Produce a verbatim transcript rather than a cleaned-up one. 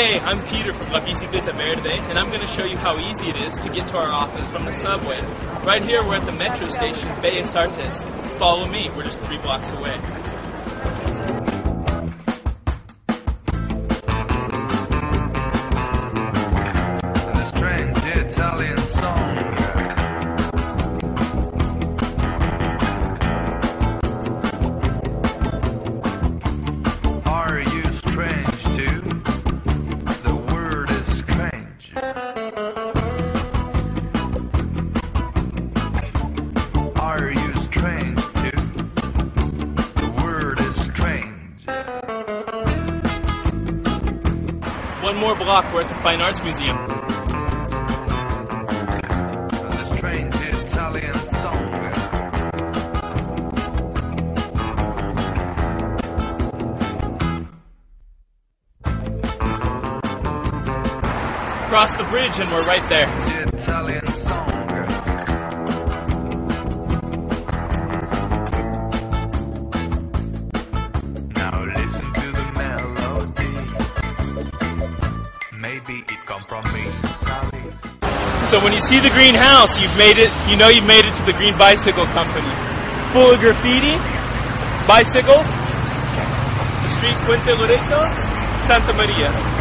Hey, I'm Peter from La Bicicleta Verde, and I'm going to show you how easy it is to get to our office from the subway. Right here, we're at the metro station, Bellas Artes. Follow me, we're just three blocks away. One more block, we're at the Fine Arts Museum. This train to Italian song. Cross the bridge and we're right there. The Italian song. Maybe it come from me. So when you see the green house, you've made it, you know you've made it to the Green Bicycle Company. Full of graffiti, bicycle, the street Puente Loreto, Santa Maria.